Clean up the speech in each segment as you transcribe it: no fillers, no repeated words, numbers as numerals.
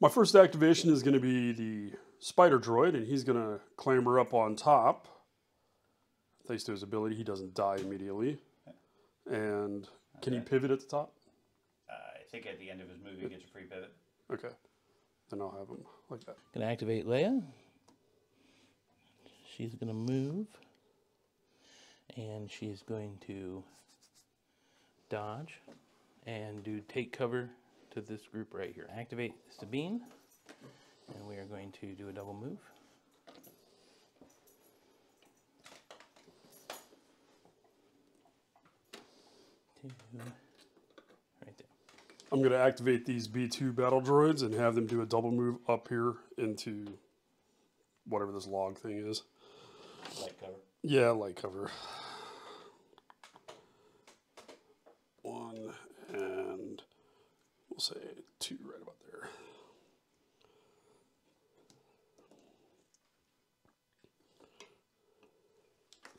My first activation is going to be the spider droid, and he's going to clamber up on top. Thanks to his ability, he doesn't die immediately. And can he pivot at the top? I think at the end of his move, he gets a free pivot. Okay. Then I'll have him like that. Going to activate Leia. She's going to move. And she's going to dodge and do take cover to this group right here. Activate Sabine. And we are going to do a double move. Right there. I'm going to activate these B2 battle droids and have them do a double move up here into whatever this log thing is. Light cover. Yeah, light cover. 1 and we'll say 2 right about there.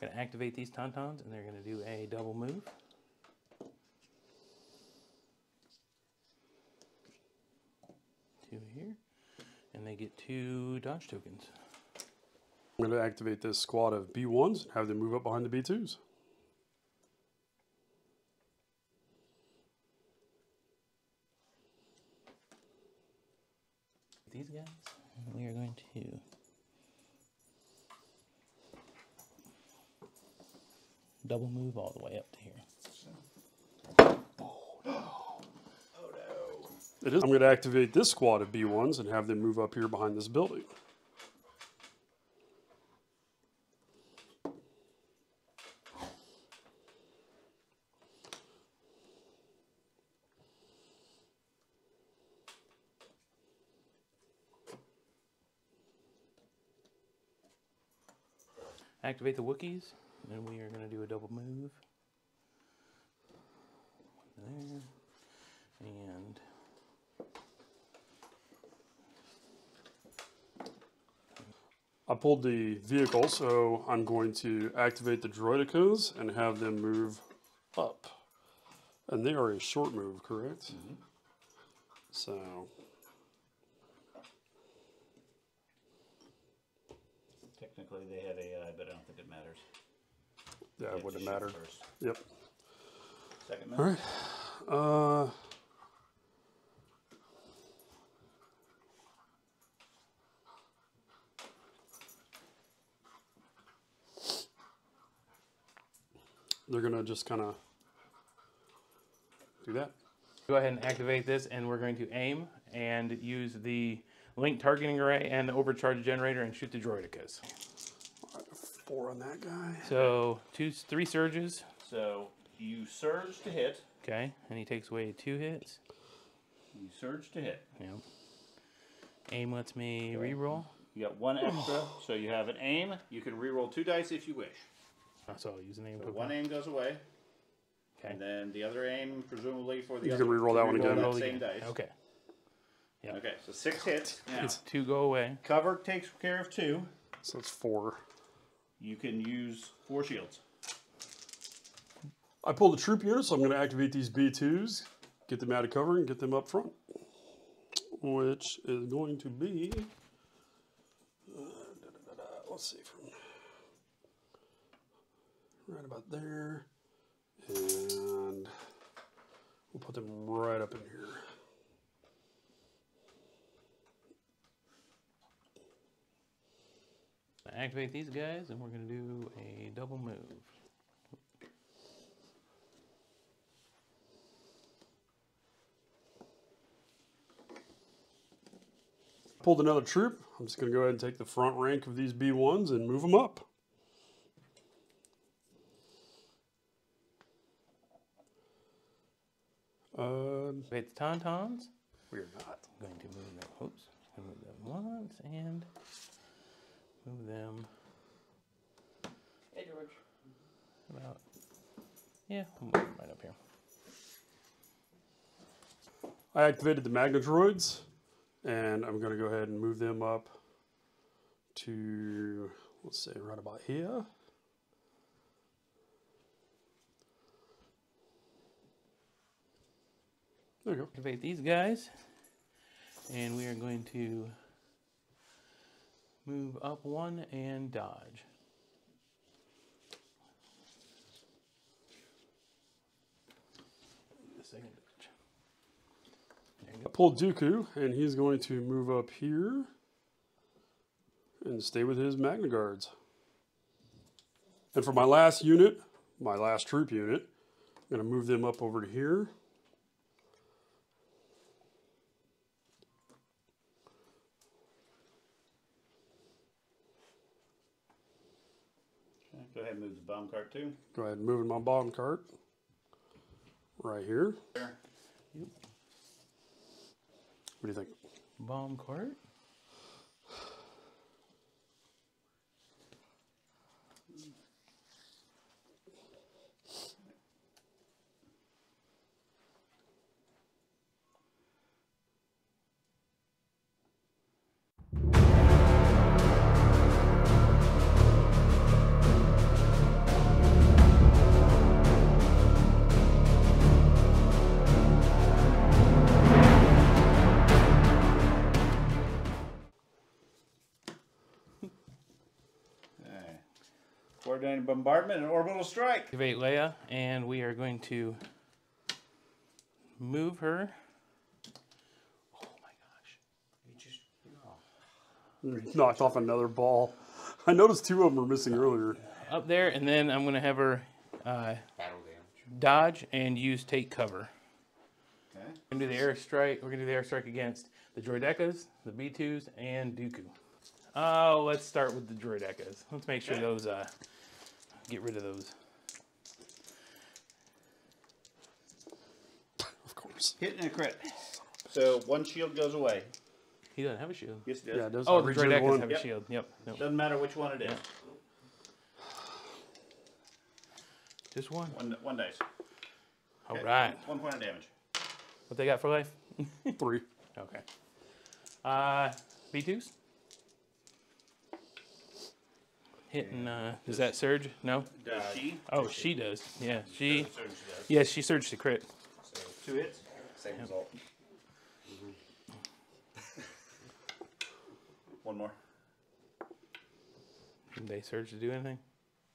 I'm going to activate these tauntauns and they're going to do a double move. Here, and they get 2 dodge tokens. I'm going to activate this squad of B1s and have them move up behind the B2s. These guys, and we are going to double move all the way up to here. Oh no. It is. I'm going to activate this squad of B1s and have them move up here behind this building. Activate the Wookiees, and we are going to do a double move. There. And I pulled the vehicle, so I'm going to activate the Droidekas and have them move up. And they are a short move, correct? Mm-hmm. So. Technically they have AI, but I don't think it matters. Yeah, it wouldn't matter. Yep. Second move. All right. They're going to just kind of do that. Go ahead and activate this, and we're going to aim and use the link targeting array and the overcharge generator and shoot the Droidekas. All right, 4 on that guy. So 3 surges. So you surge to hit. Okay, and he takes away 2 hits. You surge to hit. Yep. Aim lets me reroll. You got 1 extra, so you have an aim. You can reroll 2 dice if you wish. So I'll use an aim token. One aim goes away, okay. And then the other aim, presumably for the you other. You can reroll that one again. That same dice. Okay. Yep. Okay. So 6 hits. Now, it's 2 go away. Cover takes care of 2. So it's 4. You can use 4 shields. I pulled a troop unit, so I'm going to activate these B2s, get them out of cover, and get them up front, which is going to be. Let's see from. Right about there, and we'll put them right up in here. Activate these guys, and we're going to do a double move. Pulled another troop. I'm just going to go ahead and take the front rank of these B1s and move them up. Activate the tauntauns. We're not going to move them. Oops. Move them once and move them. Hey George. About we'll move them right up here. I activated the Magna Droids, and I'm going to go ahead and move them up to let's say right about here. There you go. Activate these guys, and we are going to move up one and dodge. Second dodge. I pulled Dooku, and he's going to move up here and stay with his Magna Guards. And for my last unit, my last troop unit, I'm going to move them up over to here. Okay, go ahead and move the bomb cart too. Go ahead and move my bomb cart right here. There. Yep. What do you think? Bomb cart? Coordinated bombardment and orbital strike. Activate Leia, and we are going to move her. Oh my gosh. You just knocked off another ball. I noticed two of them were missing earlier. Up there, and then I'm going to have her dodge and use take cover. Okay. We're going to do the airstrike. We're going to do the airstrike against the Droidekas, the B2s, and Dooku. Oh, let's start with the Droidekas. Let's make sure those, get rid of those. Of course. Hitting a crit. So one shield goes away. He doesn't have a shield. Yes, he does. Yeah, it does. Oh, the Droidekas have a shield. Yep. Nope. Doesn't matter which one it is. Just one. One dice. All right. 1 point of damage. What they got for life? 3. Okay. B2s? Hitting, does that surge? No? Does she? Oh, she does. Yeah, she. Surge does. Yeah, she surged to crit. So 2 hits, same result. Mm-hmm. 1 more. Did they surge to do anything?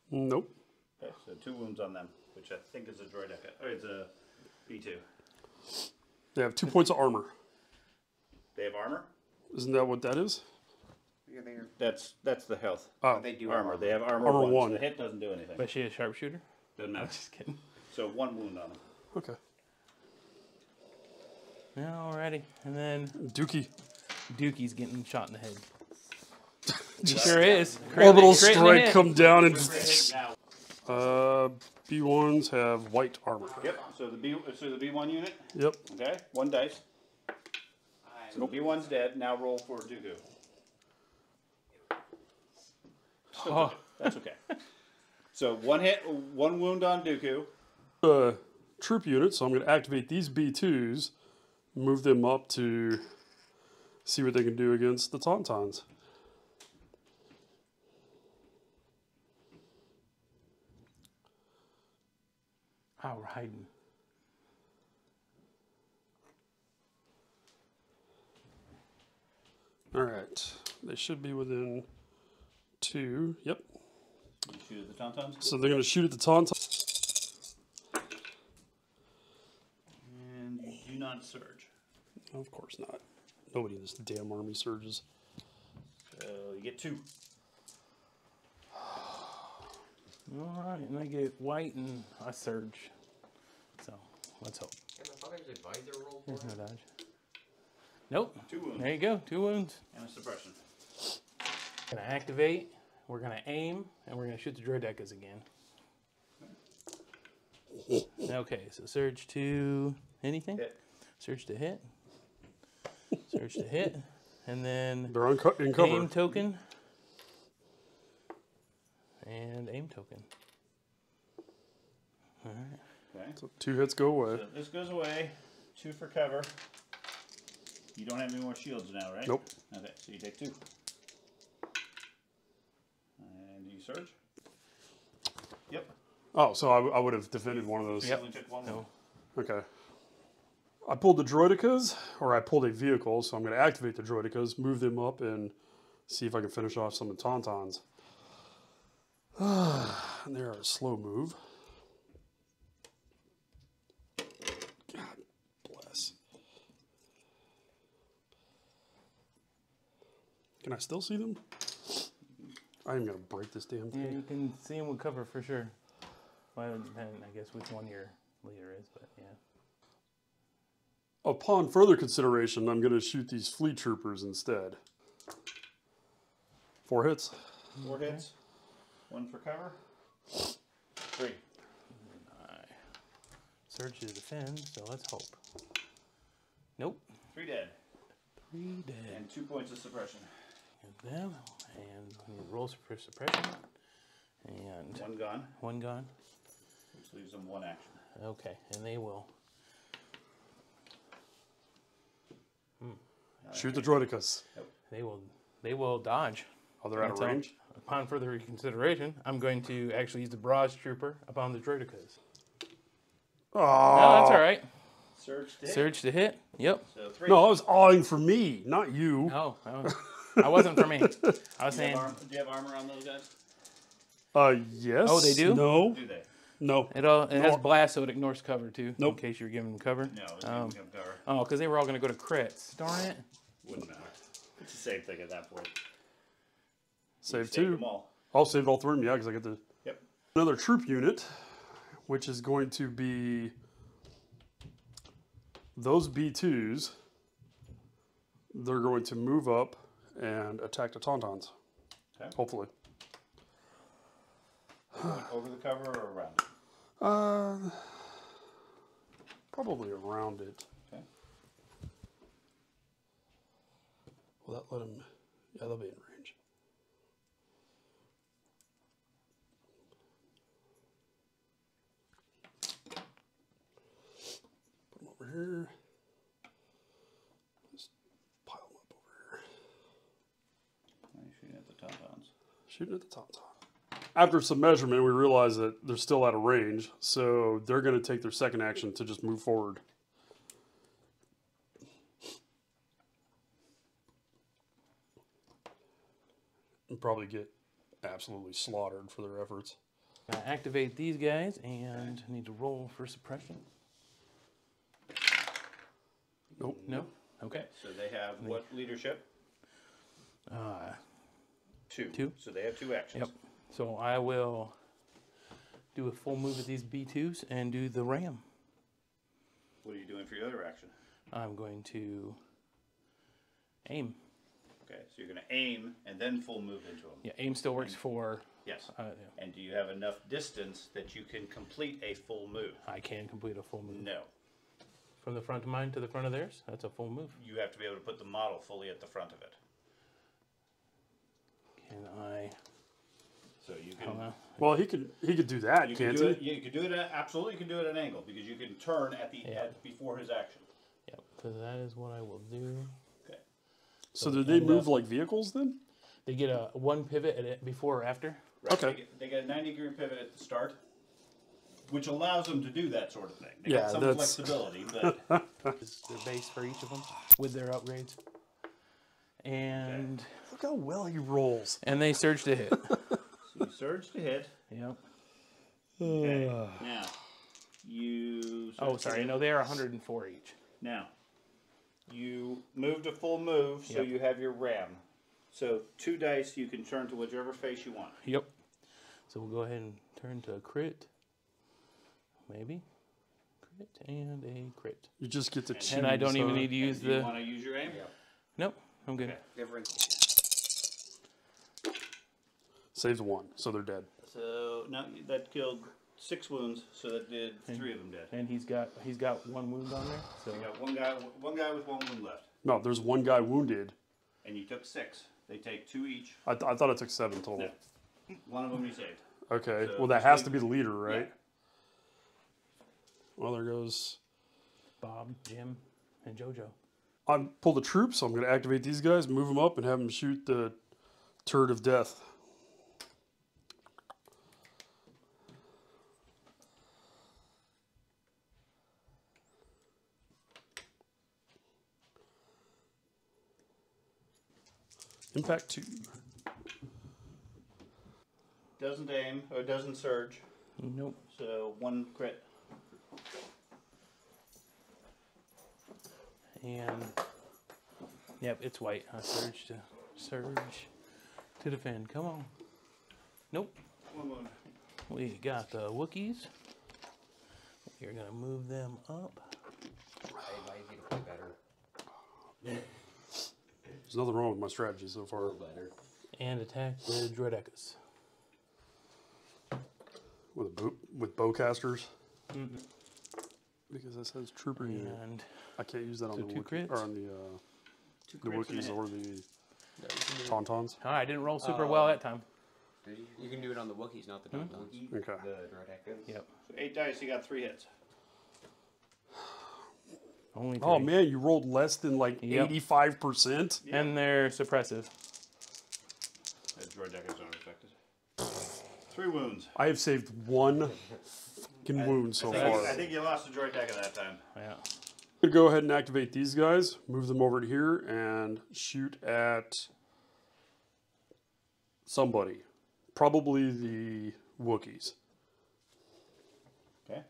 Nope. Okay, so 2 wounds on them, which I think is a Droideka. Oh, it's a B2. They have 2 points of armor. They have armor? Isn't that what that is? That's the health. Oh, they do armor. They have armor one. So the hit doesn't do anything. But she a sharpshooter? Doesn't matter. I'm just kidding. So 1 wound on him. Okay. Alrighty, and then Dookie's getting shot in the head. Sure is. Orbital strike come down and. B1s have white armor. Yep. So the B1 unit. Yep. Okay. 1 dice. So B1's dead. Now roll for Dooku. Oh. That's okay. So 1 hit, 1 wound on Dooku. Troop unit, so I'm going to activate these B2s, move them up to see what they can do against the tauntauns. Oh, we're hiding. All right. They should be within... 2, yep. Shoot at the tauntauns? So they're going to shoot at the tauntauns. And you do not surge. Of course not. Nobody in this damn army surges. So you get 2. Alright, and I get white and I surge. So let's hope. And I thought I was advised to roll for it. No dodge. Nope. 2 wounds. There you go, 2 wounds. And a suppression. Gonna activate, we're gonna aim, and we're gonna shoot the Droidekas again. Okay, so surge to anything? Hit. Surge to hit. Surge to hit. And then aim token. And aim token. Alright. Okay. So 2 hits go away. So this goes away. 2 for cover. You don't have any more shields now, right? Nope. Okay, so you take 2. Surge? Yep. Oh, so I would have defended 1 of those. Yep. Took 1 no. Okay. I pulled the Droidekas, or I pulled a vehicle, so I'm going to activate the Droidekas, move them up, and see if I can finish off some of the Tauntauns. And they're a slow move. God bless. Can I still see them? I am going to break this damn thing. Yeah, you can see them with cover for sure. Well, it would depend, I guess, which one your leader is, but yeah. Upon further consideration, I'm going to shoot these fleet troopers instead. 4 hits. 4 hits. 1 for cover. 3. Surge to defend, so let's hope. Nope. 3 dead. 3 dead. And 2 points of suppression. Give them, and we need rolls for suppression. And 1 gone. 1 gone. Which leaves them 1 action. Okay, and they will. Shoot the Droidekas. Nope. They will dodge. Oh, they're out of range? Upon further consideration, I'm going to actually use the barrage trooper upon the Droidekas. Oh. No, that's all right. Surge to hit. Surge to hit. Yep. So 3. No, I was awing for me, not you. Oh, I wasn't for me. I was saying. Do you have armor on those guys? Yes. Oh, they do? No. Do they? No. It has blast, so it ignores cover, too. Nope. In case you were giving them cover. No, it didn't give them cover. Oh, because they were all going to go to crits. Darn it. Wouldn't matter. It's the same thing at that point. Save 2. Them all. I'll save all 3 of them, yeah, because I get the... Yep. Another troop unit, which is going to be... Those B2s, they're going to move up and attack the Tauntauns. Okay. Hopefully. Over the cover or around it? Probably around it. Okay. Will that let him? Yeah, they'll be in range. Put him over here. Just pile him up over here. Are you shooting at the Tauntauns? Shooting at the Tauntauns. After some measurement, we realize that they're still out of range, so they're going to take their second action to just move forward. And probably get absolutely slaughtered for their efforts. I activate these guys and need to roll for suppression. Nope. No? Okay. So they have what leadership? 2. 2. So they have 2 actions. Yep. So I will do a full move at these B2s and do the ram. What are you doing for your other action? I'm going to aim. Okay, so you're going to aim and then full move into them. Yeah, aim still works for... Yes. Yeah. And do you have enough distance that you can complete a full move? I can complete a full move. No. From the front of mine to the front of theirs? That's a full move. You have to be able to put the model fully at the front of it. Can I... So you can. Well, he could do that. You can't do it. You could do it. Absolutely, you can do it at an angle because you can turn at the head before his action. Yep. So that is what I will do. Okay. So do they move like vehicles then? They get a 1 pivot at it before or after. Right. Okay. They get a 90-degree pivot at the start, which allows them to do that sort of thing. They got some flexibility, but it's the base for each of them with their upgrades. And look how well he rolls. And they surge to hit. You surge to hit. Yep. Okay. Now, you... Oh, sorry. No, they are 104 each. Now, you moved a full move, so you have your ram. So 2 dice, you can turn to whichever face you want. Yep. So we'll go ahead and turn to a crit. Maybe. Crit and a crit. You just get to choose. And I don't even need to use Do you want to use your aim? Yep. Nope. I'm good. Okay. Saves 1, so they're dead. So now that killed 6 wounds, so that did 3 of them dead. And he's got 1 wound on there. So you got one guy with 1 wound left. No, there's 1 guy wounded. And you took 6. They take 2 each. I thought I took 7 total. No. 1 of them you saved. Okay. So well, that has to be the leader, right? Yeah. Well, there goes Bob, Jim, and JoJo. I pulled the troops. So I'm going to activate these guys, move them up, and have them shoot the turret of death. Impact 2. Doesn't aim, or doesn't surge. Nope. So 1 crit. And, yep, it's white, huh? Surge to defend, come on. Nope. One more. We got the Wookiees. You're gonna move them up. I might need to play better. There's nothing wrong with my strategy so far. Better. And attack the Droidekas. With bowcasters? Mm-hmm. Because that says trooper unit. I can't use that on the Wookiees or on the Wookiees or the tauntauns. Oh, I didn't roll super well that time. You can do it on the Wookiees, not the tauntauns. Mm-hmm. Okay. The Droidekas. Yep. So 8 dice, you got 3 hits. Only 3. Oh man, you rolled less than like 85%. Yep. And they're suppressive. The Droidekas aren't affected. 3 wounds. I have saved 1 wound so far. I think you lost the Droideka that time. Yeah. I'm gonna go ahead and activate these guys, move them over to here, and shoot at somebody. Probably the Wookiees. Okay.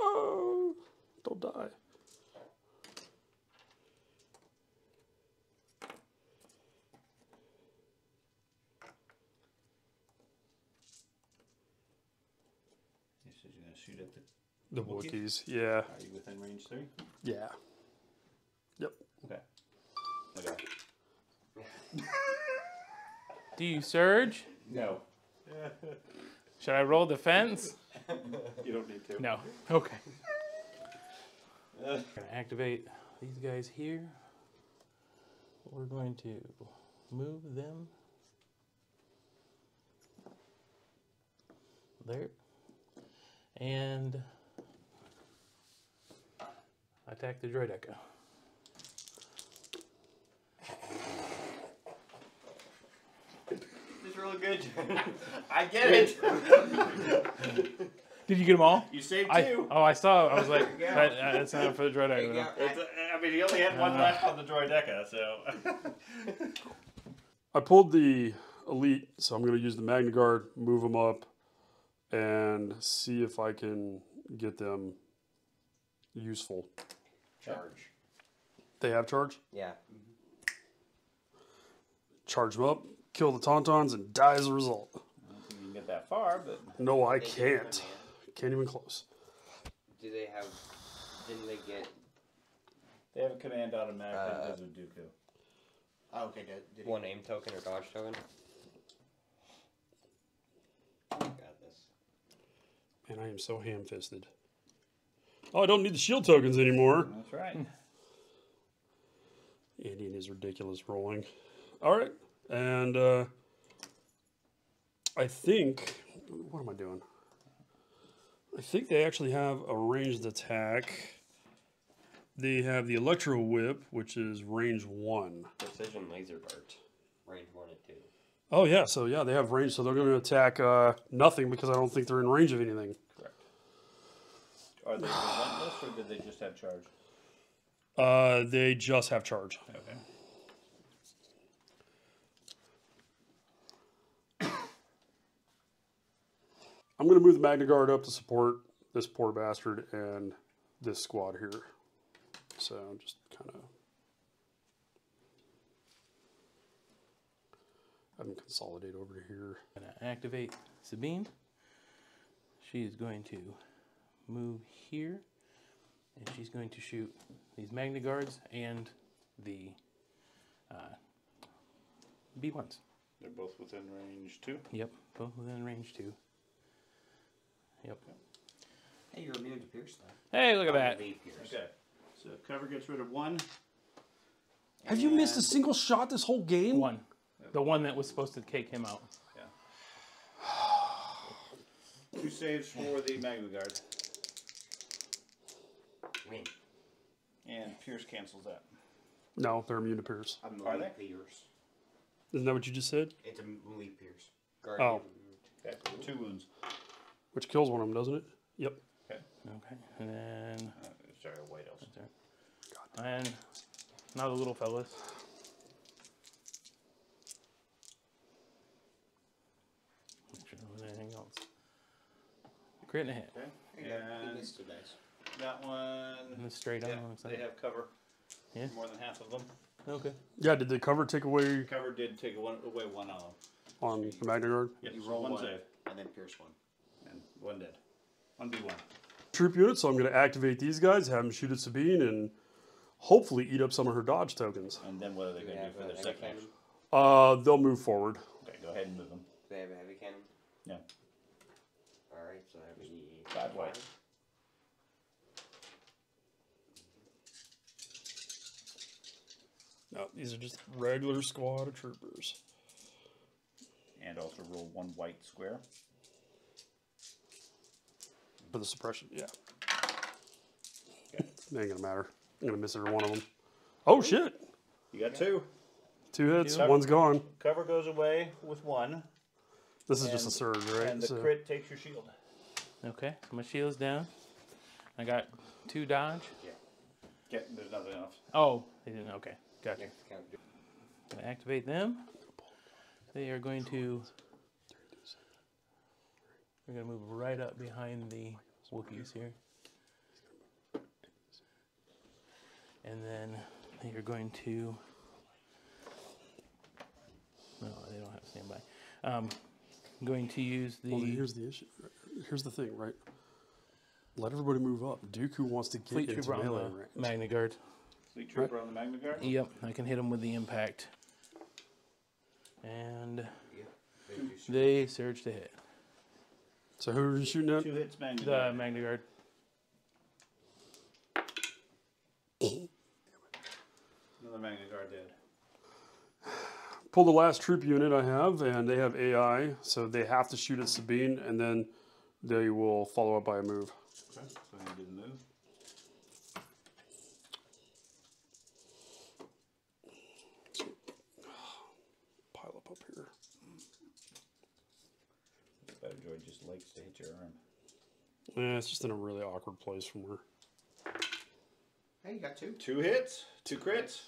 Oh! Don't die. You said you're gonna shoot at the Wookiees. Yeah. Are you within range 3? Yeah. Yep. Okay. Okay. Do you surge? No. Should I roll defense? You don't need to. No. Okay. We're going to activate these guys here. We're going to move them there and attack the Droideka. This is real good. I get it. Did you get them all? You saved 2. I saw. I was like, yeah. That's enough for the Droideka. Yeah, I mean, he only had 1 left on the Droideka, so. I pulled the elite, so I'm going to use the Magna Guard, move them up, and see if I can get them useful. Charge. They have charge? Yeah. Charge them up, kill the Tauntauns, and die as a result. I don't think you can get that far, but. No, I can't. Can't even close. Do they have? Didn't they get? They have a command automatically because of Dooku. Oh, okay. Did 1 aim token or dodge token? I got this. Man, I am so ham-fisted. Oh, I don't need the shield tokens anymore. That's right. Andy and his ridiculous rolling. All right, and I think. What am I doing? I think they actually have a ranged attack. They have the Electro Whip, which is range 1. Precision Laser Dart, range 1 and 2. Oh yeah, so yeah, they have range, so they're going to attack nothing because I don't think they're in range of anything. Correct. Are they relentless or did they just have charge? They just have charge. Okay. I'm going to move the Magna Guard up to support this poor bastard and this squad here. So I'm just kind of... I'm going to consolidate over to here. I'm going to activate Sabine. She is going to move here. And she's going to shoot these Magna Guards and the B1s. They're both within range 2? Yep, both within range 2. Yep. Hey, you're immune to Pierce, though. Hey, look at that. Okay. So cover gets rid of 1. Have you missed a single shot this whole game? 1. The 1 that was supposed to take him out. Yeah. 2 saves for the Magna Guard. Win. And Pierce cancels that. No, they're immune to Pierce. Are they? Pierce. Isn't that what you just said? It's a Pierce. Guardian. Oh. Okay. 2 wounds. Which kills one of them, doesn't it? Yep. Okay. Okay. And then... sorry, white elf. Right and now the little fellas. Make sure there was anything else. Crit and a hit. Okay. And that one... And straight on. Yeah, they have cover. Yeah. More than half of them. Okay. Yeah, did the cover take away... Cover did take away one of them. On the Magna Guard? Yes, you roll one save. And then Pierce one. And one dead. One B1. Troop unit, so I'm going to activate these guys, have them shoot at Sabine, and hopefully eat up some of her dodge tokens. And then what are they going to do for their second action? They'll move forward. Okay, go ahead and move them. Do they have a heavy cannon? No. Alright, so that would be... 5 white. No, these are just regular squad of troopers. And also roll one white square. For the suppression, yeah. Okay. It ain't gonna matter. I'm gonna miss every one of them. Oh shit! You got 2. 2 hits, cover, one's gone. Cover goes away with one. This is just a surge, right? And the crit takes your shield. Okay, my shield's down. I got 2 dodge. Yeah. Yeah, there's nothing else. Oh, they didn't, okay. Gotcha. I'm gonna activate them. They are going to. We're gonna move right up behind the Wookiees here, and then they are going to. No, they don't have standby. Going to use the. Well, here's the issue. Here's the thing, right? Let everybody move up. Dooku wants to get into melee range. Magna Guard. Fleet trooper on the Magna Guard? Yep, I can hit them with the impact. And yeah, they surge to hit. So who are you shooting at? 2 hits, Magna Guard. The Magna Guard. Another Magna Guard dead. Pull the last troop unit I have, and they have AI, so they have to shoot at Sabine, and then they will follow up by a move. Okay, so I didn't move. Droid just likes to hit your arm. Yeah, it's just in a really awkward place from her. Hey, you got 2. 2 hits, 2 crits.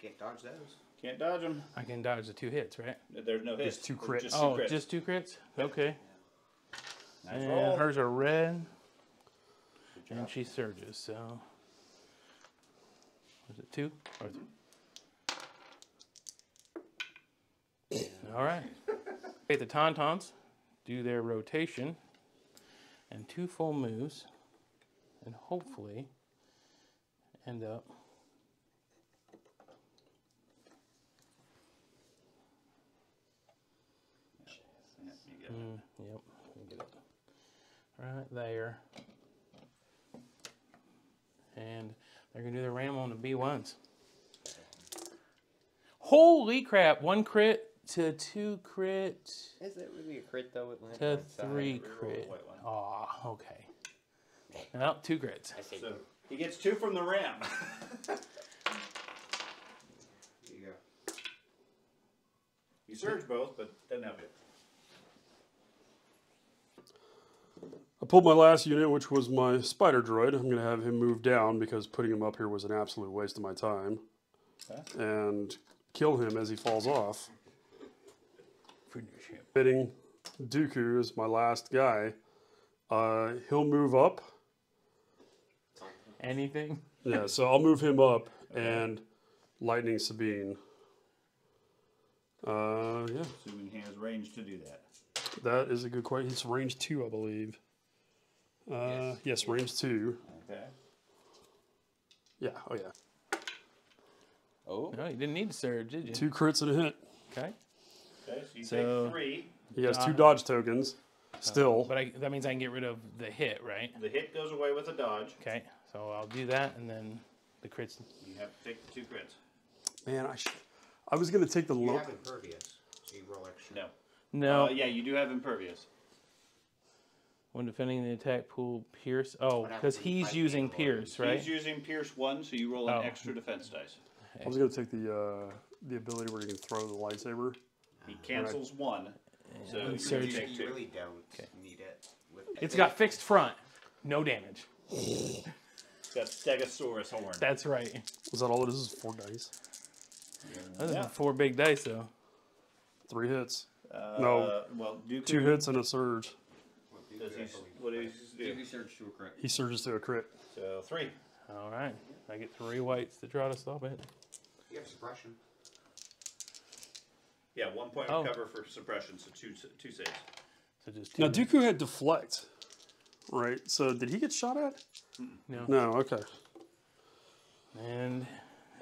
Can't dodge those. Can't dodge them. I can dodge the 2 hits, right? There's no hits. Just 2 crits. Just 2 crits. Just 2 crits? Okay. Yeah. Nice roll. Hers are red. And she surges, so. Was it 2? Or 3? All right. Okay, the tauntauns. Do their rotation and 2 full moves and hopefully end up yep, get it right there, and they're gonna do their ram on the B1s. Holy crap, 1 crit to 2 crit. Is it really a crit though? It to 3 crit. Aw, oh, okay. Well, 2 crits. So he gets 2 from the ram. There you go. You surge both, but doesn't help you. I pulled my last unit, which was my spider droid. I'm going to have him move down because putting him up here was an absolute waste of my time. Okay. And kill him as he falls off. Fitting Dooku is my last guy. He'll move up. Anything? Yeah, so I'll move him up and lightning Sabine. Yeah. Assuming he has range to do that. That is a good question. It's range 2, I believe. Yes, range 2. Okay. Yeah, oh yeah. Oh, no, you didn't need to surge, did you? 2 crits and a hit. Okay. Okay, so you take 3. He has 2 dodge tokens, still. But that means I can get rid of the hit, right? The hit goes away with a dodge. Okay, so I'll do that, and then the crits. You have to take the 2 crits. Man, I was going to take the low. You have impervious, so you roll extra. No. No. Yeah, you do have impervious. When defending the attack pool, Pierce. Oh, because he's using Pierce, right? He's using Pierce 1, so you roll an extra defense dice. Okay. I was going to take the ability where you can throw the lightsaber. He cancels 1, so you really don't need it. With It's got fixed front, no damage. That Stegosaurus horn. That's right. Was that all it is? 4 dice. Yeah. Yeah. 4 big dice though. 3 hits. No. Well, Dooku, 2 hits and a surge. He surges to a crit. So 3. All right. I get 3 whites to try to stop it. You have suppression. Yeah, 1 point of cover for suppression, so 2 saves. So just 2 now, Dooku had deflect, right? So did he get shot at? No. No, okay. And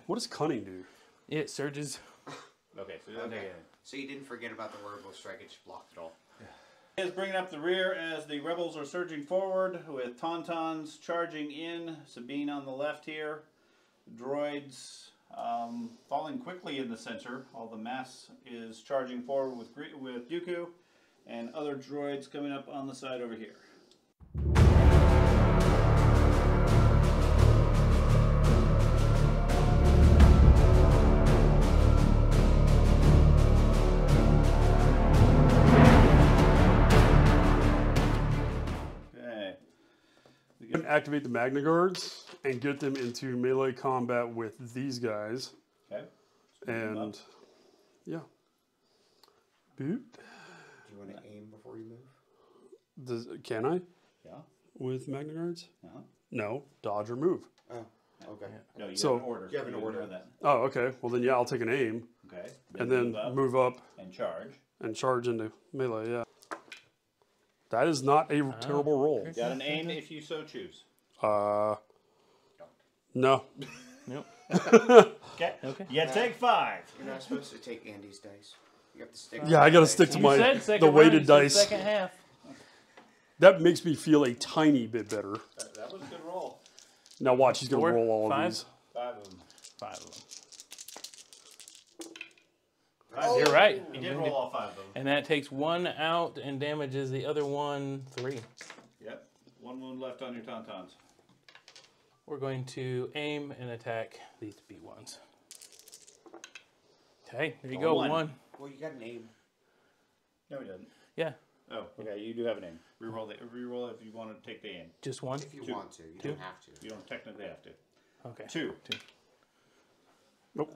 what does cunning do? It surges. Okay, so so you didn't forget about the orbital strike, it just blocked it all. Yeah. Is bringing up the rear as the rebels are surging forward with tauntauns charging in. Sabine on the left here. Droids falling quickly in the center. All the mass is charging forward with Dooku, and other droids coming up on the side over here. Activate the Magna Guards and get them into melee combat with these guys. Okay. And yeah. Boot. Do you want to aim before you move? Can I? Yeah. With Magna Guards? Uh-huh. No. Dodge or move. Oh, okay. Yeah. No, you have an order. You have an order then. Oh, okay. Well, then, yeah, I'll take an aim. Okay. And then move up. And charge. And charge into melee, yeah. That is not a terrible roll. You got an aim if you so choose. No. Nope. Okay. Okay. You take 5. You're not supposed to take Andy's dice. You have to stick. Yeah, I got to stick to the weighted dice. Second half. That makes me feel a tiny bit better. That was a good roll. Now watch, he's going to roll all of these. 5 of them. You're right. You did roll all 5 of them. And that takes 1 out and damages the other 1 3. Yep. 1 wound left on your tauntauns. We're going to aim and attack these B1s. Okay, there you go. 1. Well, you got an aim. No, he doesn't. Yeah. Oh, okay. You do have an aim. Reroll if you want to take the aim. Just 1? If you want to. You don't have to. You don't technically have to. Okay. 2. Nope.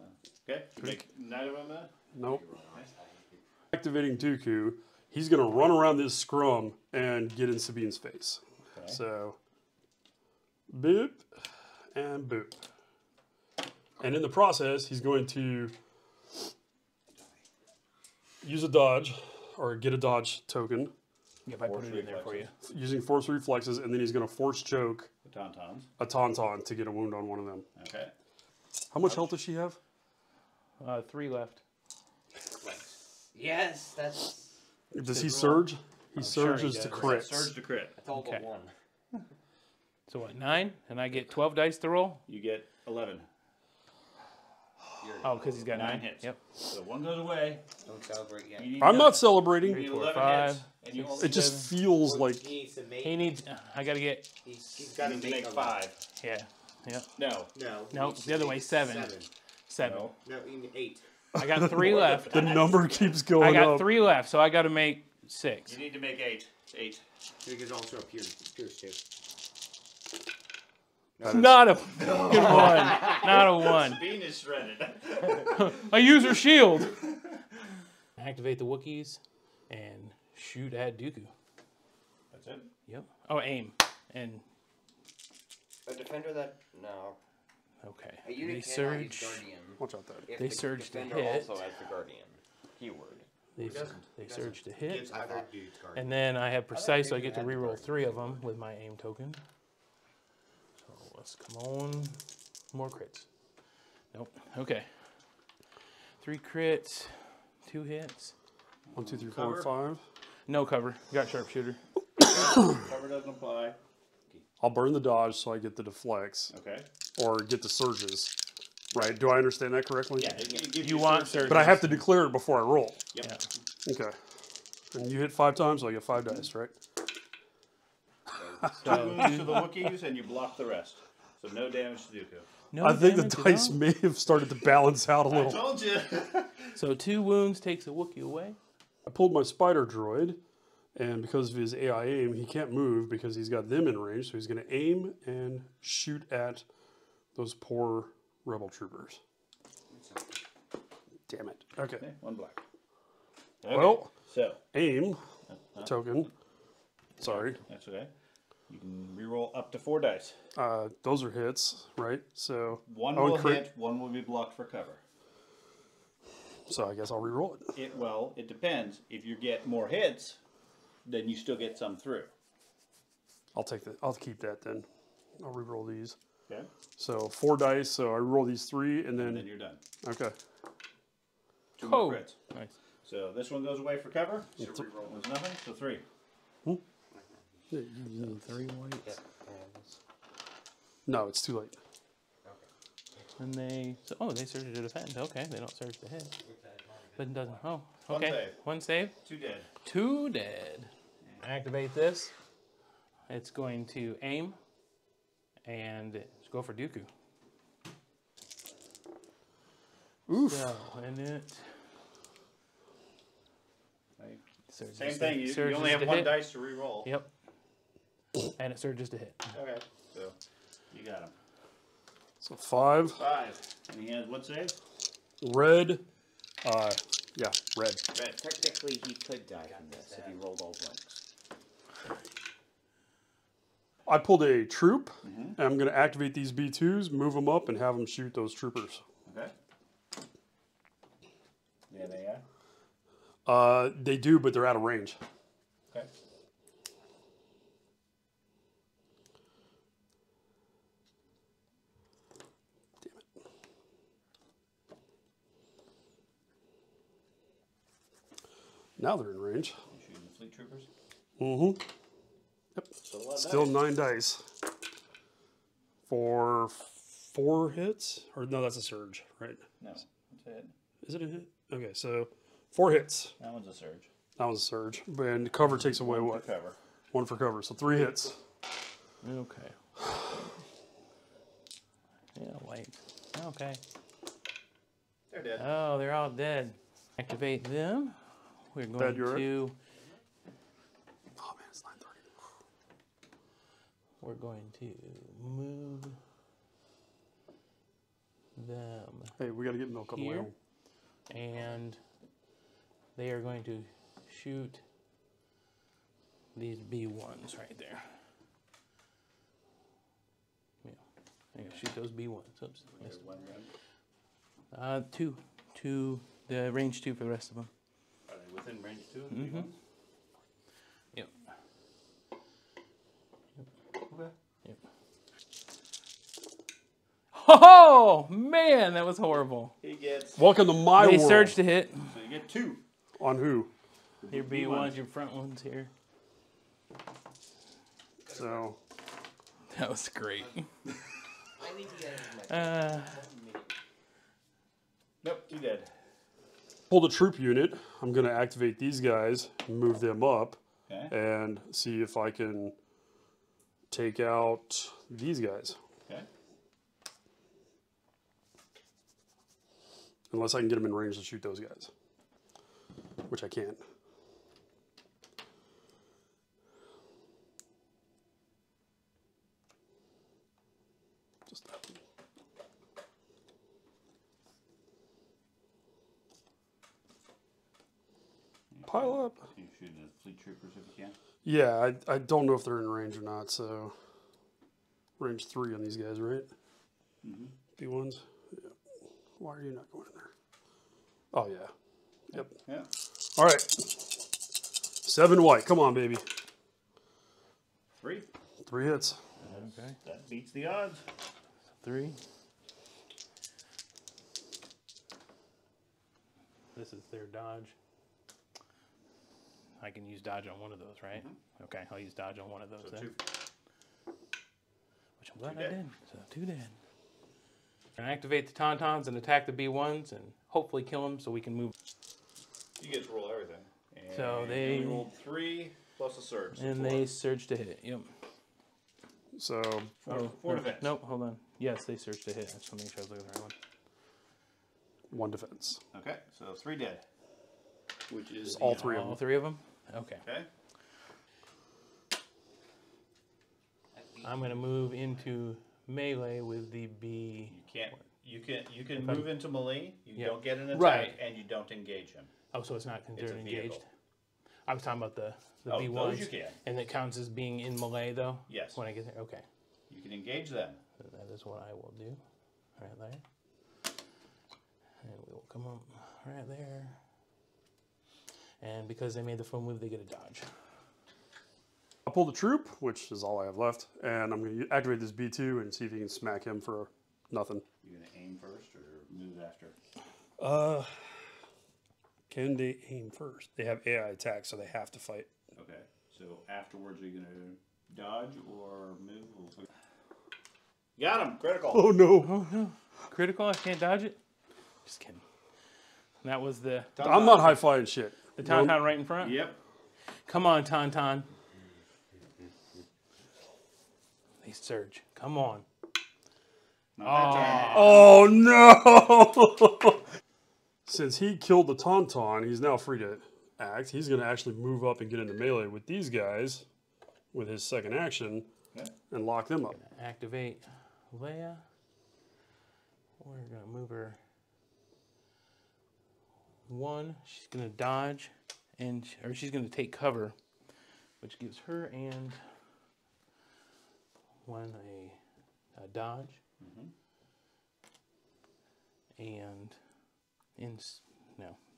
Okay. Make 9 of them there? Nope. Activating Dooku, he's going to run around this scrum and get in Sabine's face. Okay. So, boop, and boop. And in the process, he's going to use a dodge, or get a dodge token. Yep, I put it in there for you. Using force reflexes, and then he's going to force choke a tauntaun to get a wound on 1 of them. Okay. How much health does she have? 3 left. Yes, that's... Does he surge? He surges to crit. Surge to crit. I told him 1. So what, 9? And I get 12 dice to roll? You get 11. Oh, because he's got 9 hits. Yep. So 1 goes away. Don't celebrate yet. I'm not celebrating. 3, 4, 5. It just feels like... He needs... I gotta get... He's got to make 5. Yeah. Yeah. No. No. No, the other way, 7. No, you need 8. I got 3 left. The number keeps going up. I got 3 left, so I got to make 6. You need to make 8. Because also a Pierce too. Not a good one. Not a 1. Sabine is shredded. I use her shield. Activate the Wookiees and shoot at Dooku. That's it. Yep. Oh, aim and. A defender that no. Okay. They surge. Watch out there. They surge to hit. Also has the guardian keyword. They surge to hit. And then I have precise, so I get to reroll 3 of them with my aim token. So let's come on. More crits. Nope. Okay. 3 crits, 2 hits. 1, 2, 3, 4, 5. No cover. Got sharpshooter. Cover doesn't apply. I'll burn the dodge so I get the deflects. Okay. Or get the surges. Right? Do I understand that correctly? Yeah. You want surges. But I have to declare it before I roll. Yep. Yeah. Okay. And you hit 5 times, so I get 5 dice, right? So 2 to the Wookiees, and you block the rest. So no damage to Dooku. No, I think the dice may have started to balance out a little. I told you. So 2 wounds takes a Wookiee away. I pulled my spider droid. And because of his AI aim, he can't move because he's got them in range. So he's going to aim and shoot at those poor rebel troopers. Damn it. Okay. One black. Okay. Well, so aim token. Sorry. That's okay. You can reroll up to 4 dice. Those are hits, right? So one will hit, one will be blocked for cover. So I guess I'll reroll it. Well, it depends. If you get more hits, then you still get some through. I'll take that. I'll keep that then. I'll reroll these. Okay. So 4 dice. So I roll these 3, and then you're done. Okay. 2 more crits. Nice. So this one goes away for cover. So reroll was nothing. So 3. Hmm? So 3 whites. No, it's too late. Okay. And they. So, oh, they surge to defend. Okay, they don't surge to hit. But it doesn't. Oh, okay. One save. 2 dead. 2 dead. Activate this. It's going to aim, and it's go for Dooku. Oof. So, and it. Same thing. You only have 1 dice to re-roll. Yep. And it surges to hit. Okay. So you got him. So 5. 5. And he has what save? Red. Yeah, red. Red. Technically, he could die from this if he rolled all blanks. I pulled a troop, and I'm going to activate these B2s, move them up, and have them shoot those troopers. Okay. Yeah, they are. They do, but they're out of range. Okay. Damn it. Now they're in range. You're shooting the fleet troopers? Mm-hmm. Yep. Still 9 dice. For 4 hits? Or no, that's a surge, right? No, it's a hit. Is it a hit? Okay, so... 4 hits. That one's a surge. That one's a surge. And cover takes away what? One for cover. One for cover. So 3 hits. Okay. Yeah, wait. Okay. They're dead. Oh, they're all dead. Activate them. We're going to... Oh, man, it's 9:30. We're going to move them. Hey, we got to get milk on the way home. And... they are going to shoot these B1s right there. Yeah, they're going to shoot those B1s. Oops, missed one. 2, the range 2 for the rest of them. Are they within range 2 of the B1s? Yep. Okay. Yep. Oh man, that was horrible. He gets. Welcome to my world. They surge to hit. So you get 2. On who? Your B1s, your front ones here. So. That was great. Nope, you dead. Pull the troop unit. I'm going to activate these guys, move them up, and see if I can take out these guys. Okay. Unless I can get them in range to shoot those guys. Which I can't. Just that. Pile up. You shoot the fleet troopers if you can. Yeah, I don't know if they're in range or not. So range 3 on these guys, right? B1s. Yeah. Why are you not going in there? Oh yeah. Yep. Yeah. All right. 7 white. Come on, baby. 3. 3 hits. Okay. That beats the odds. 3. This is their dodge. I can use dodge on one of those, right? Okay, I'll use dodge on one of those. So then. 2. Which I'm glad I did. So 2 dead. And activate the tauntauns and attack the B1s and hopefully kill them so we can move. You get to roll everything. And so they rolled 3 plus a surge. And they surge to hit. Yep. So 4 defense. Nope, hold on. Yes, they surge to hit. I just want to make sure I was looking at the right one. 1 defense. Okay, so 3 dead. Which is all 3 of them. All 3 of them? Okay. Okay. I'm going to move into melee with the B. You can move into melee. You don't get an attack, and you don't engage him. Oh, so it's not considered engaged. I was talking about the B1s. Those you can. And it counts as being in melee, though? Yes. When I get there? Okay. You can engage them. So that is what I will do. Right there. And we will come up right there. And because they made the full move, they get a dodge. I'll pull the troop, which is all I have left. And I'm going to activate this B2 and see if you can smack him for nothing. You going to aim first or move after? Can they aim first? They have AI attacks, so they have to fight. Okay. So afterwards, are you going to dodge or move? Got him. Critical. Oh, no. Oh, no. Critical? I can't dodge it? Just kidding. That was the... I'm not high-flying shit. The Tauntaun right in front? Yep. Come on, Tauntaun. They surge. Come on. Oh, no! Since he killed the Tauntaun, he's now free to act. He's going to actually move up and get into melee with these guys with his second action and lock them up. Activate Leia. We're going to move her one. She's going to dodge, or she's going to take cover, which gives her and one a dodge. And...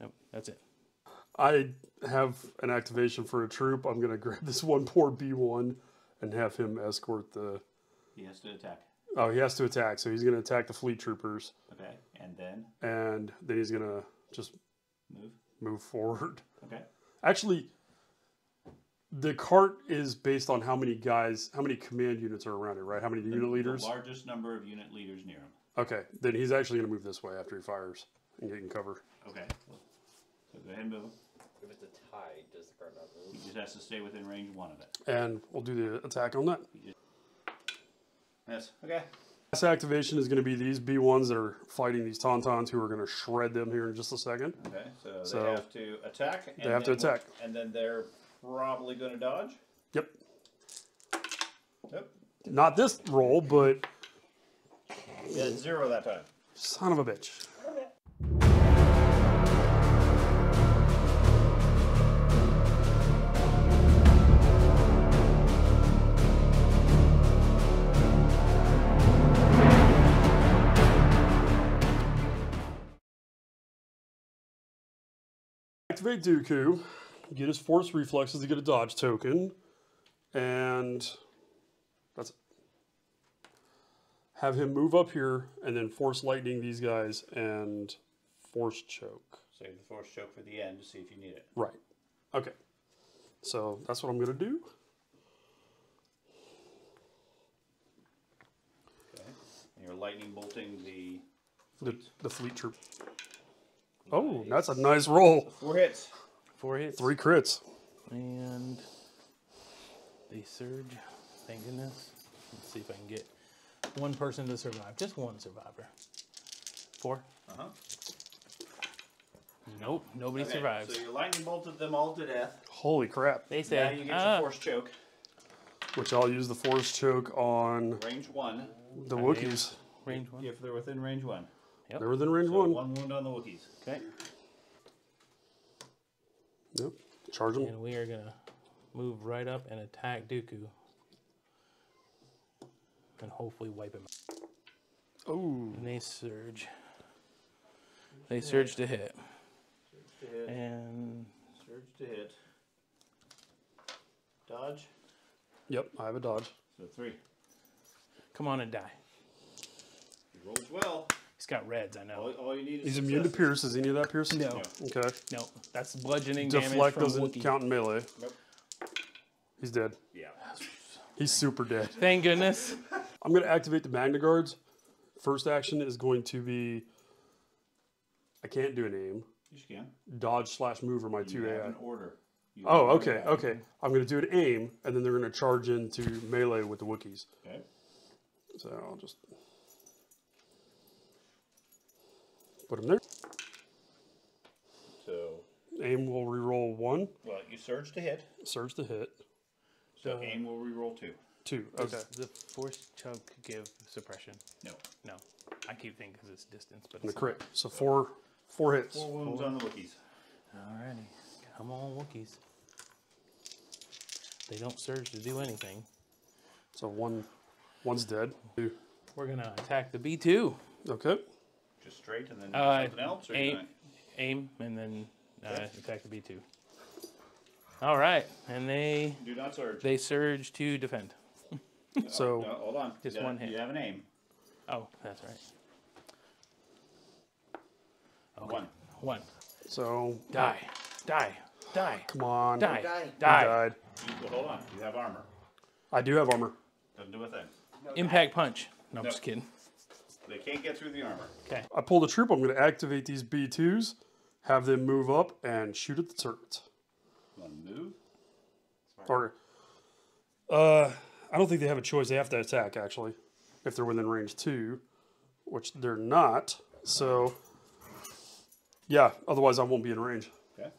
No, that's it. I have an activation for a troop. I'm going to grab this one poor B1 and have him escort the... He has to attack. Oh, he has to attack. So he's going to attack the fleet troopers. Okay, and then? And then he's going to just... Move forward. Okay. Actually, the cart is based on how many guys, how many command units are around it, right? How many unit leaders? The largest number of unit leaders near him. Okay, then he's actually going to move this way after he fires. And getting cover. Okay. So go ahead and move him. If it's a tie, does the card not move? He just has to stay within range one of it. And we'll do the attack on that. Yes. Okay. Last activation is going to be these B1s that are fighting these Tauntauns who are going to shred them here in just a second. Okay. So they have to attack. They have to attack. And then they're probably going to dodge? Yep. Yep. Not this roll, but... Yeah, zero that time. Son of a bitch. Activate Dooku, get his force reflexes to get a dodge token, and that's it. Have him move up here and then force lightning these guys and force choke. Save the force choke for the end to see if you need it. Right. Okay. So that's what I'm going to do. Okay. And you're lightning bolting the fleet troop. Oh, that's a nice roll. 4 hits. 4 hits. 3 crits. And they surge. Thank goodness. Let's see if I can get one person to survive. Just one survivor. 4. Uh-huh. Nope. Nobody survives. So you lightning bolted them all to death. Holy crap. They say, now you get your force choke. Which I'll use the force choke on... Range 1. The Wookiees. Range 1. If they're within range 1. Yep. They're within range 1. 1 wound on the Wookiees. Okay. Yep. Charge them. And we are going to move right up and attack Dooku. And hopefully wipe him out. Oh. And they surge. They surge to hit. Surge to hit. And... Surge to hit. Dodge? Yep, I have a dodge. So 3. Come on and die. He rolls well. He's got reds, I know. All you need is He's immune to Pierce. Is any of that Pierce? No. Okay. No, that's bludgeoning damage from Wookiee. Deflect doesn't count in melee. Nope. He's dead. Yeah. He's super dead. Thank goodness. I'm going to activate the Magna Guards. First action is going to be... I can't do an aim. Yes, you can. Dodge / move are my two AI. You have an order. Oh, okay, okay. I'm going to do an aim, and then they're going to charge into melee with the Wookiees. Okay. So I'll just... Put him there. So aim will reroll 1. Well, you surge to hit. Surge to hit. So aim will reroll 2. Two. Okay. Does the force choke give suppression? No. No. I keep thinking because it's distance, but it's the crit. So four hits. Four wounds on the Wookiees. Alrighty. Come on, Wookiees. They don't surge to do anything. So one's dead. Two. We're gonna attack the B2. Okay. Just straight and then something else, or aim and then attack the B2. All right, and they do not surge. They surge to defend. So no, hold on, just one hit. You have an aim. Oh, that's right. Okay. One. So die. Come on, die. Well, hold on, you have armor. I do have armor. Doesn't do a thing. No, Impact punch. No, I'm just kidding. They can't get through the armor. Okay. I pulled a troop. I'm going to activate these B2s, have them move up and shoot at the turret. One move? Or, I don't think they have a choice. They have to attack, actually, if they're within range 2, which they're not. So, yeah, otherwise I won't be in range. Okay.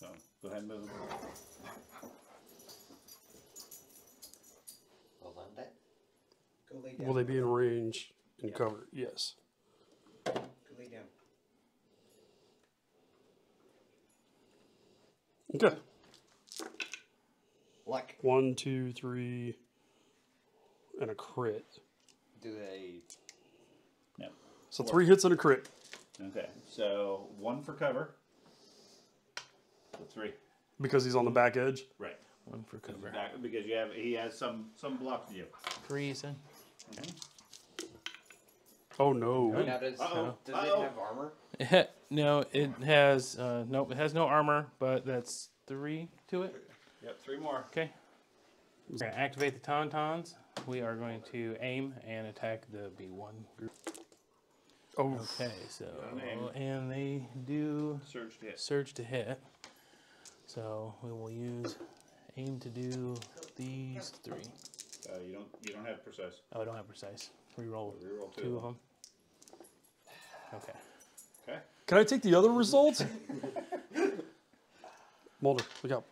So, go ahead and move. Hold on that. Go lay down. Will they be in range and cover? Yes. Go lay down. Okay. Like 1, 2, 3, and a crit. Do they? No. So 3 hits and a crit. Okay. So 1 for cover. So 3. Because he's on the back edge. Right. 1 for cover. Because you have has some block to you. Reason. Okay. Oh no! Now does it have armor? No, it has it has no armor, but that's 3 to it. Yep, 3 more. Okay. We're gonna activate the tauntauns. We are going to aim and attack the B1 group. Oh. Okay, so and they do surge to hit. So we will use aim to do these 3. You don't have precise. Oh, I don't have precise. Reroll 2 of them. Okay. Okay. Can I take the other results? Mulder, look out.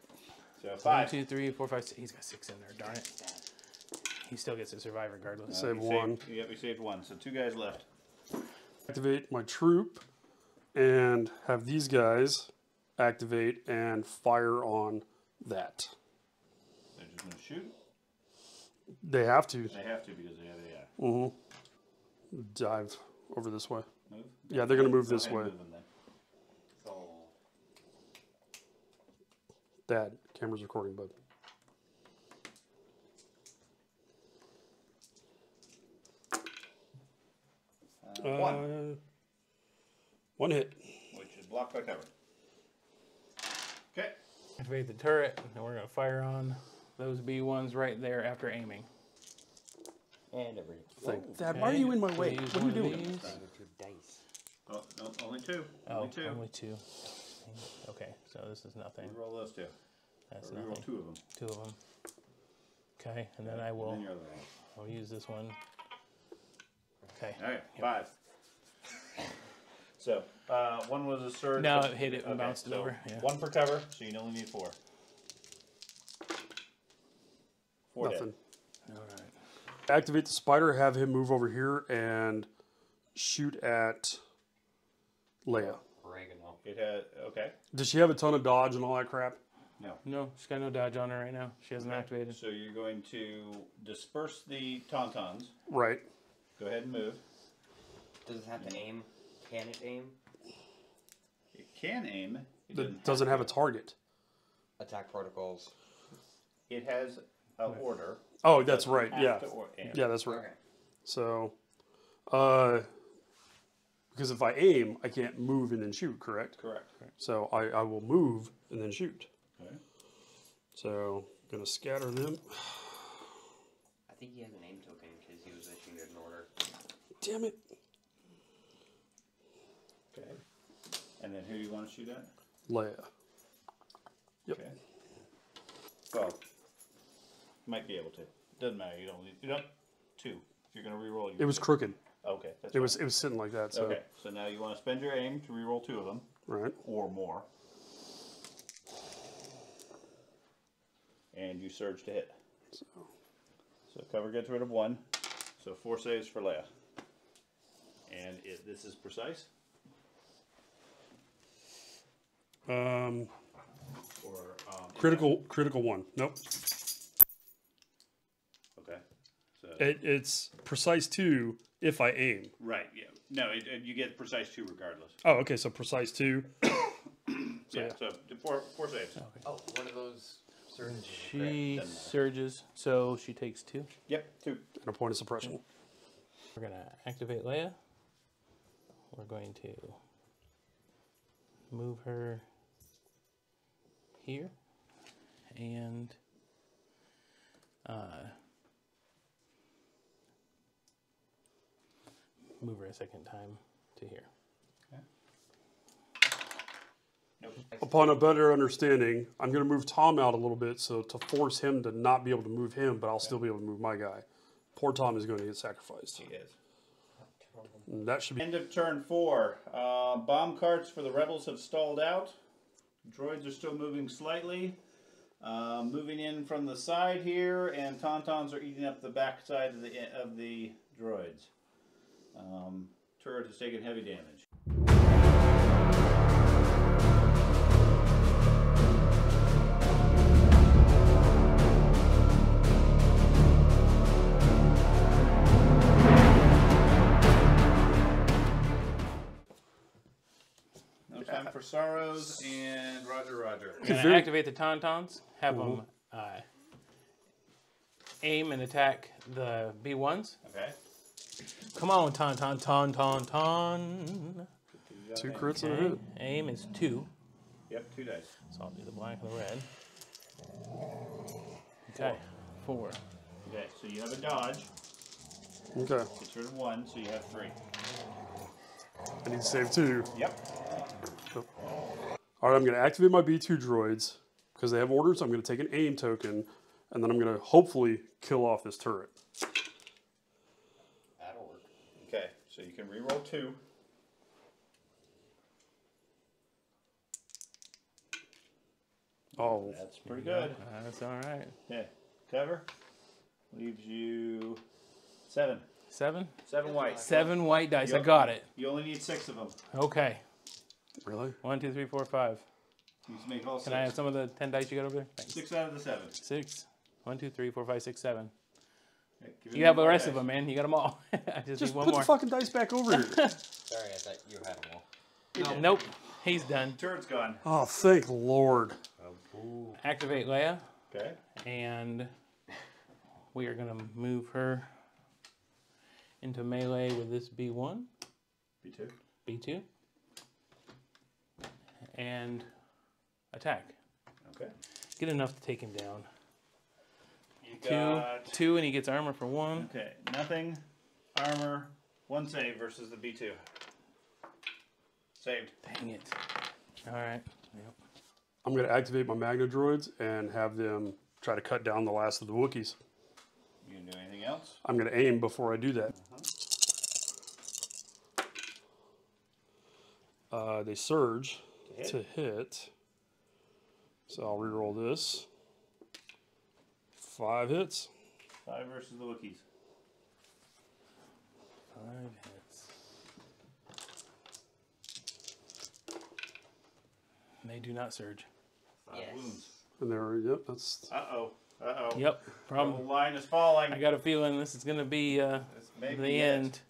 So 5. 1, 2, 3, 4, 5, 6. He's got 6 in there, darn it. He still gets to survive regardless. Save 1. Yep, he saved 1, so 2 guys left. Activate my troop and have these guys activate and fire on that. They're just going to shoot? They have to. They have to because they have AI. Mm-hmm. Dive over this way. Move? Yeah, they're going to move this way. Oh. Dad, camera's recording, bud. One hit. Which is blocked by cover. Okay. Activate the turret, and we're going to fire on those B1s right there after aiming. And everything. Dad, why are you in my way? What are you doing? Oh, no, only 2. Only two. Okay, so this is nothing. Roll those 2. That's nothing. Roll 2 of them. 2 of them. Okay, and then I will. I'll use this one. Okay. All right. Yep. 5. So 1 was a surge. No, it hit it and bounced it over. Yeah. 1 per cover, so you only need 4. 4 nothing. Dead. All right. Activate the spider, have him move over here and shoot at Leia. Oregano. It has, okay. Does she have a ton of dodge and all that crap? No. No, she's got no dodge on her right now. She hasn't activated. So you're going to disperse the tauntauns. Right. Go ahead and move. Does it have to aim? Can it aim? It can aim. It doesn't have a target. Attack protocols. It has a order. Oh, that's right. Yeah. Yeah, that's right. Okay. So, because if I aim, I can't move and then shoot, correct? Correct. So I will move and then shoot. Okay. So, I'm going to scatter them. I think he has an aim token because he was issued an order. Damn it. Okay. And then who do you want to shoot at? Leia. Yep. Okay. Go. Might be able to. Doesn't matter. You don't. You don't. 2. If you're gonna reroll, you. It was crooked. Okay. That's fine. It was sitting like that. So. Okay. So now you want to spend your aim to reroll 2 of them. Right. Or more. And you surge to hit. So. So cover gets rid of one. So 4 saves for Leia. And this is precise? Critical one. Nope. Okay. So it's precise 2 if I aim. Right. Yeah. No, you get precise 2 regardless. Oh, okay. So precise 2. So 4 saves. Okay. Oh, one of those surges. She surges, so she takes 2. Yep, 2. And a point of suppression. We're going to activate Leia. We're going to move her here and move her a second time to here. Nope. Upon a better understanding, I'm going to move Tom out a little bit so to force him to not be able to move him, but I'll still be able to move my guy. Poor Tom is going to get sacrificed. He is. That should be end of turn 4. Bomb carts for the rebels have stalled out. Droids are still moving slightly. Moving in from the side here, and tauntauns are eating up the back side of the droids. Turret has taken heavy damage. For sorrows and Roger. I'm going to activate the tauntauns, have them aim and attack the B1s. Okay. Come on, tauntaun. 2 crits in a hit. Aim is 2. Yep, 2 dice. So I'll do the black and the red. Okay, 4. Okay, so you have a dodge. Okay. It's rid of 1, so you have 3. I need to save 2. Yep. All right, I'm going to activate my B2 droids because they have orders. I'm going to take an aim token, and then I'm going to hopefully kill off this turret. That'll work. Okay, so you can reroll 2. Oh, that's pretty good. That's all right. Yeah, cover leaves you 7. 7? 7 white. 7 white dice. I got it. You only need 6 of them. Okay. Really? 1, 2, 3, 4, 5. You just make all 6. Can I have some of the 10 dice you got over there? Thanks. 6 out of the 7. 6. 1, 2, 3, 4, 5, 6, 7. Hey, you have the rest of them, man. You got them all. I just need one more. Just put the fucking dice back over here. Sorry, I thought you had them all. Nope. He's done. Turret's gone. Oh, thank Lord. Oh, activate Leia. Okay. And we are going to move her into melee with this B1. B2. B2. And attack. Okay. Get enough to take him down. You got 2, and he gets armor for 1. Okay. Nothing. Armor. 1 save versus the B2. Saved. Dang it. All right. Yep. I'm going to activate my Magna Droids and have them try to cut down the last of the Wookiees. You gonna do anything else? I'm going to aim before I do that. They surge. To hit. So I'll re-roll this. 5 hits. 5 versus the Wookiees. 5 hits. And they do not surge. 5 wounds. And there, yep, that's... Uh-oh. Yep, problem. The line is falling. I got a feeling this is going to be the end.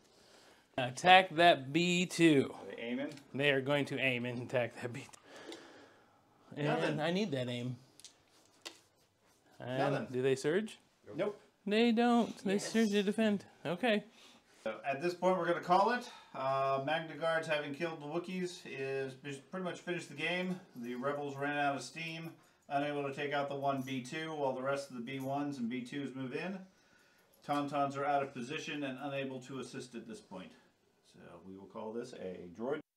Attack that B2. Aiming? They are going to aim and attack that B2. And I need that aim. Do they surge? Nope. They don't. They surge to defend. Okay. So at this point, we're going to call it. Magna Guards, having killed the Wookiees, is pretty much finished the game. The rebels ran out of steam, unable to take out the one B2, while the rest of the B1s and B2s move in. Tauntauns are out of position and unable to assist at this point. So we will call this a droid.